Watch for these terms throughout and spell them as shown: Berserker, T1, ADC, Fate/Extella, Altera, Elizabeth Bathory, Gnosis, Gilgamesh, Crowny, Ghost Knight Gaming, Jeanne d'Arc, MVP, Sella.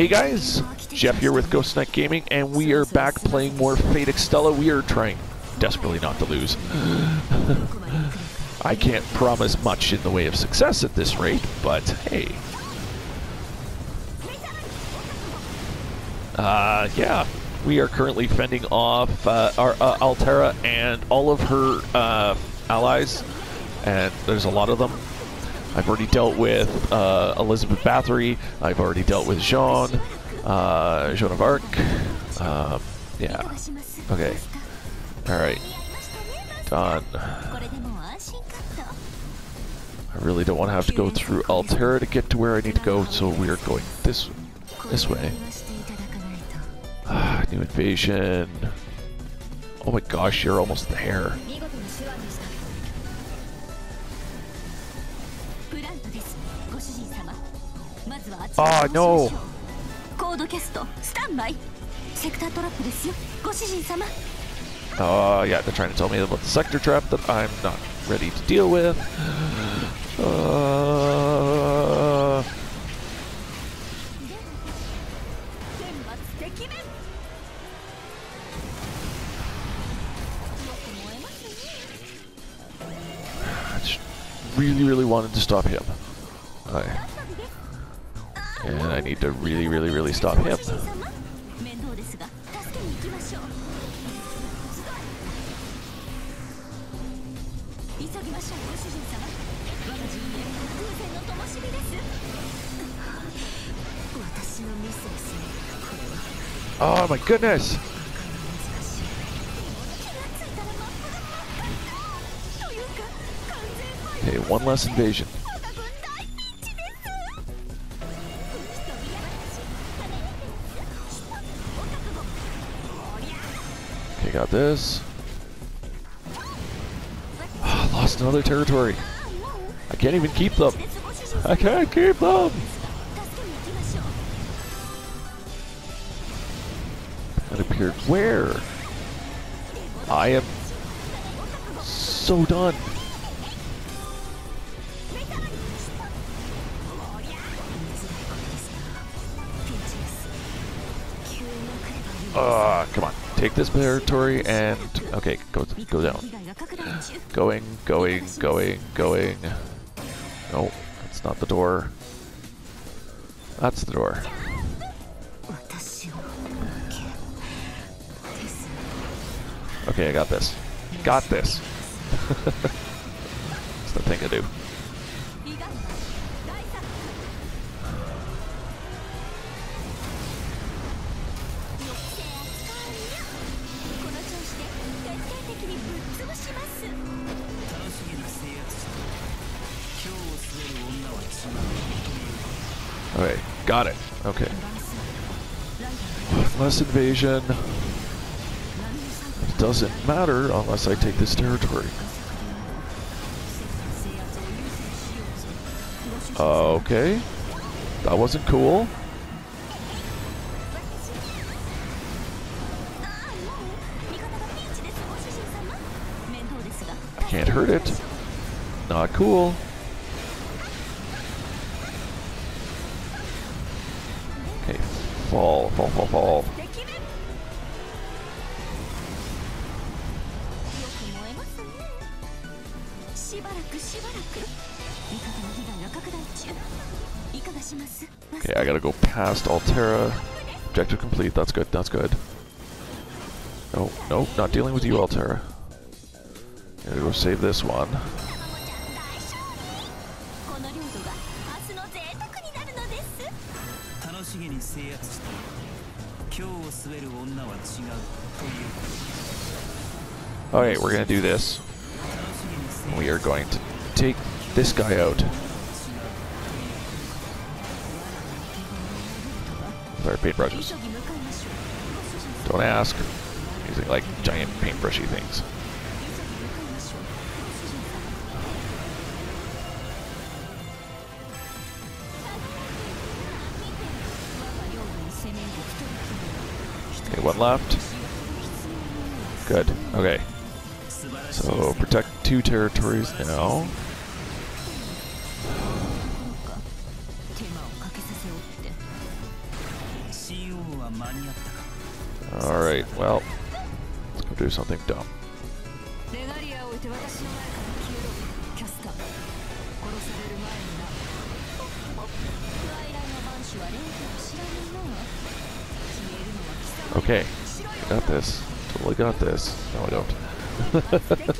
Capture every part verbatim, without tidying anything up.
Hey guys, Jeff here with Ghost Knight Gaming, and we are back playing more Fate/Extella. We are trying desperately not to lose. I can't promise much in the way of success at this rate, but hey. Uh, yeah, we are currently fending off uh, our uh, Altera and all of her uh, allies, and there's a lot of them. I've already dealt with uh, Elizabeth Bathory. I've already dealt with Jeanne, uh, Jeanne d'Arc. Um, yeah. Okay. All right. Done. I really don't want to have to go through Altera to get to where I need to go, so we are going this this way. Ah, new invasion. Oh my gosh, you're almost there. Oh no! Oh yeah, they're trying to tell me about the sector trap that I'm not ready to deal with. Uh... I just really, really wanted to stop him. I... And I need to really, really, really stop him. Oh my goodness! Okay, one less invasion. Got this. Oh, lost another territory. I can't even keep them. I can't keep them. That appeared where? I am so done. Ah, uh, come on. Take this territory and okay, go go down. Going, going, going, going. No, that's not the door. That's the door. Okay, I got this. Got this. That's the thing to do. Okay, got it. Okay. Less invasion. It doesn't matter unless I take this territory. Okay. That wasn't cool. I can't hurt it. Not cool. Fall, fall, fall, fall. Okay, I gotta go past Altera. Objective complete, that's good, that's good. No, nope, not dealing with you, Altera. Gotta go save this one. Alright, we're gonna do this. We are going to take this guy out with our paintbrushes. Don't ask. Using like giant paintbrushy things. Okay, one left. Good. Okay. So protect two territories now. Alright, well, let's go do something dumb. Okay, I got this. Totally got this. No, I don't.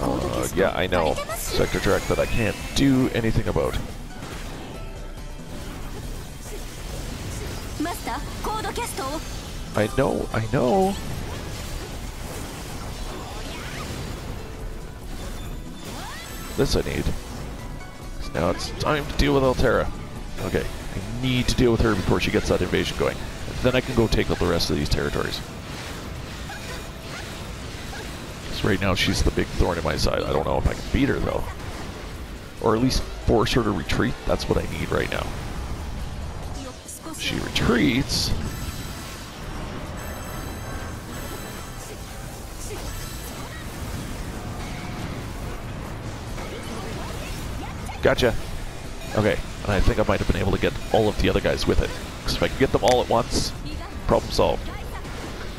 Uh, yeah, I know. Sector track that I can't do anything about. I know, I know. This I need. Now it's time to deal with Altera. Okay, I need to deal with her before she gets that invasion going. Then I can go take up the rest of these territories. So right now she's the big thorn in my side. I don't know if I can beat her though. Or at least force her to retreat. That's what I need right now. She retreats. Gotcha. Okay, and I think I might have been able to get all of the other guys with it. Because if I can get them all at once, problem solved. So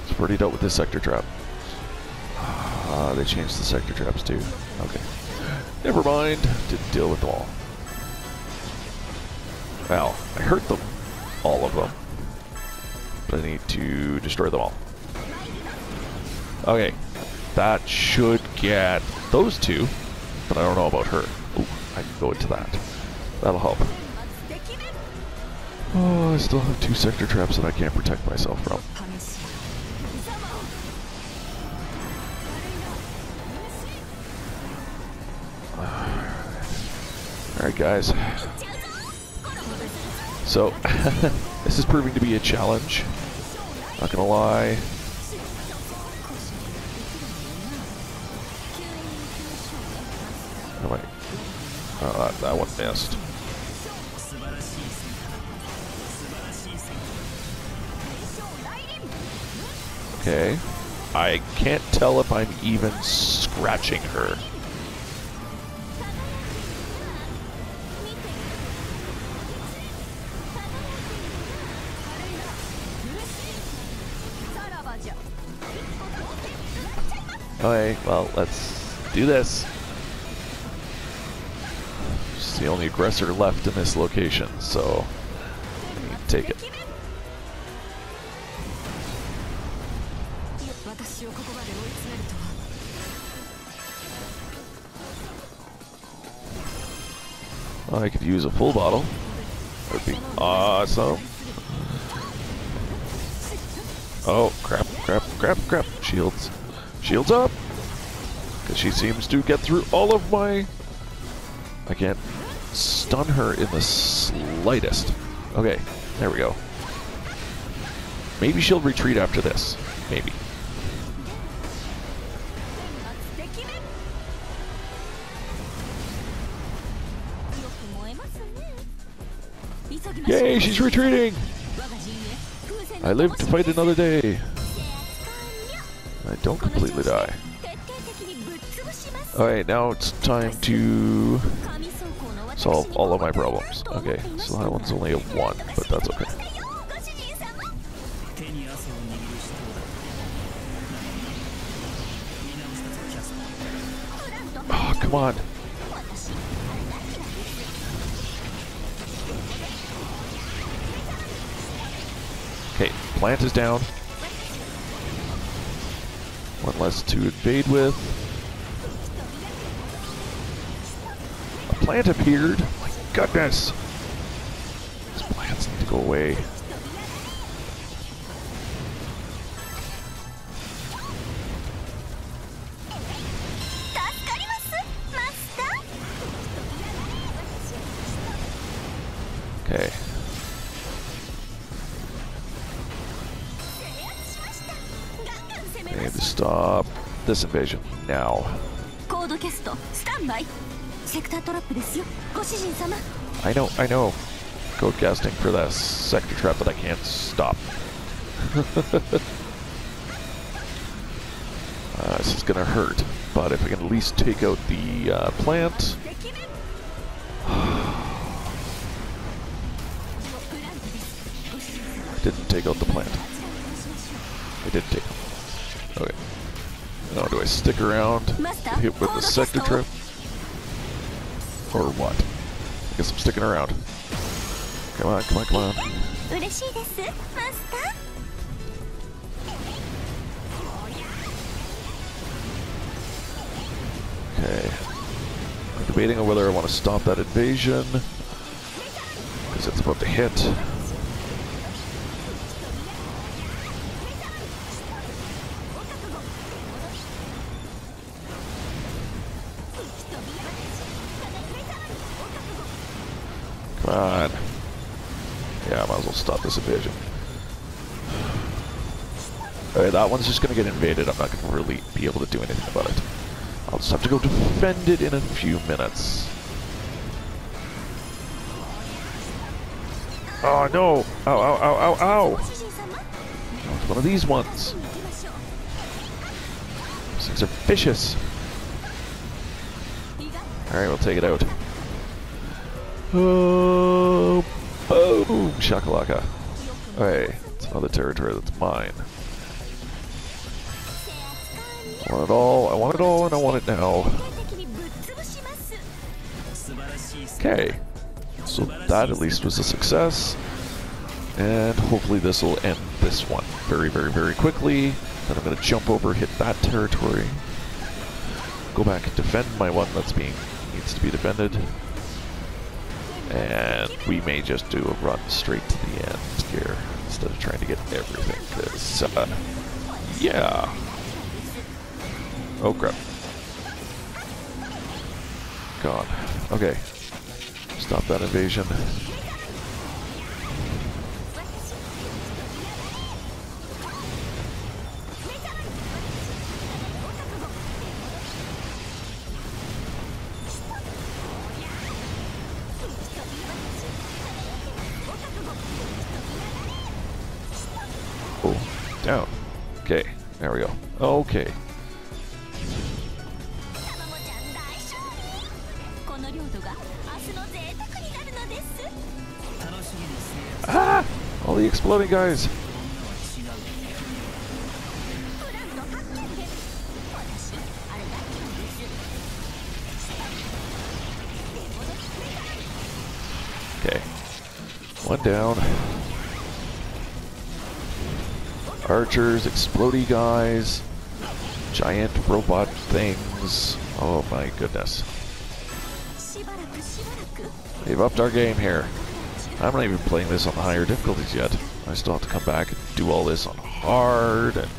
we've already dealt with this sector trap. Ah, uh, they changed the sector traps too. Okay. Never mind. Didn't deal with them all. Well, I hurt them. All of them. But I need to destroy them all. Okay. That should get those two. But I don't know about her. Ooh. I can go into that. That'll help. Oh, I still have two sector traps that I can't protect myself from. Alright guys. So, this is proving to be a challenge. Not gonna lie. Oh wait. Oh, that, that one missed. Okay. I can't tell if I'm even scratching her. Okay, well, let's do this. The only aggressor left in this location, so I need to take it. Well, I could use a full bottle. That would be awesome. Oh, crap, crap, crap, crap. Shields. Shields up! Because she seems to get through all of my... I can't stun her in the slightest. Okay, there we go. Maybe she'll retreat after this. Maybe. Yay, she's retreating! I live to fight another day. I don't completely die. Alright, now it's time to... solve all of my problems. Okay, so that one's only a one, but that's okay. Oh, come on. Okay, plant is down. One less to invade with. Plant appeared. My goodness. These plants need to go away. Okay. I need to stop this invasion now. I know, I know. Code casting for that sector trap that I can't stop. uh, this is gonna hurt, but if I can at least take out the uh, plant, didn't take out the plant. I did take out. Okay. Now do I stick around, get hit with the sector trip? Or what? I guess I'm sticking around. Come on, come on, come on. Okay. I'm debating on whether I want to stop that invasion, because it's about to hit. Come on. Yeah, I might as well stop this invasion. Alright, that one's just going to get invaded. I'm not going to really be able to do anything about it. I'll just have to go defend it in a few minutes. Oh no! Ow, ow, ow, ow, ow! It's one of these ones. These things are vicious. Alright, we'll take it out. Oh, boom! Shakalaka. Alright, it's another territory that's mine. I want it all, I want it all, and I want it now. Okay. So that at least was a success. And hopefully this will end this one very, very, very quickly. Then I'm going to jump over, hit that territory. Go back and defend my one that's being needs to be defended. And we may just do a run straight to the end here, instead of trying to get everything. Because, uh, yeah. Oh crap. Gone. Okay. Stop that invasion. Oh, down. Okay, there we go. Okay. Ah! All the exploding guys! Okay. One down. Archers, explodey guys, giant robot things. Oh my goodness. They've upped our game here. I'm not even playing this on the higher difficulties yet. I still have to come back and do all this on hard and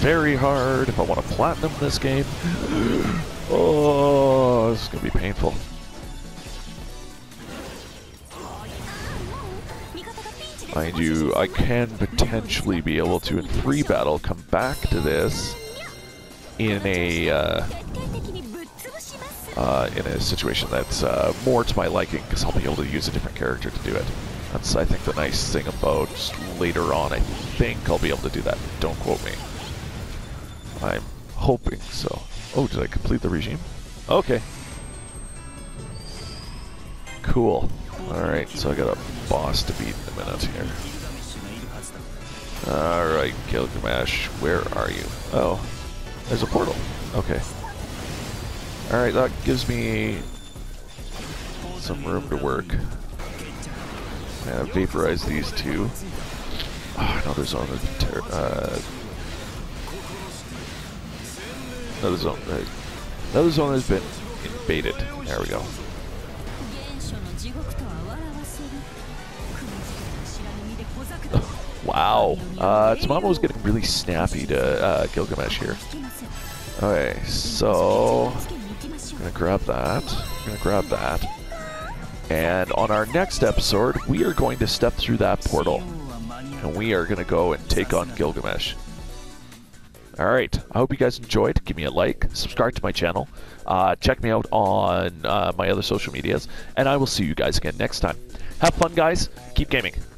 very hard if I want to platinum this game. Oh, this is going to be painful. Mind you, I can potentially be able to, in free battle, come back to this in a... Uh, Uh, in a situation that's uh, more to my liking, because I'll be able to use a different character to do it. That's, I think, the nice thing about later on. I think I'll be able to do that. Don't quote me. I'm hoping so. Oh, did I complete the regime? Okay. Cool. Alright, so I got a boss to beat in a minute here. Alright, Gilgamesh, where are you? Oh, there's a portal. Okay. Alright, that gives me some room to work. I'm gonna vaporize these two. Oh, another zone of terror. Uh, another zone. Right. Another zone has been invaded. There we go. Wow. Uh, Tsumamo's getting really snappy to uh, Gilgamesh here. Okay, so. I'm gonna grab that. I'm gonna grab that. And on our next episode, we are going to step through that portal. And we are gonna go and take on Gilgamesh. Alright, I hope you guys enjoyed. Give me a like, subscribe to my channel, uh, check me out on uh, my other social medias, and I will see you guys again next time. Have fun, guys. Keep gaming.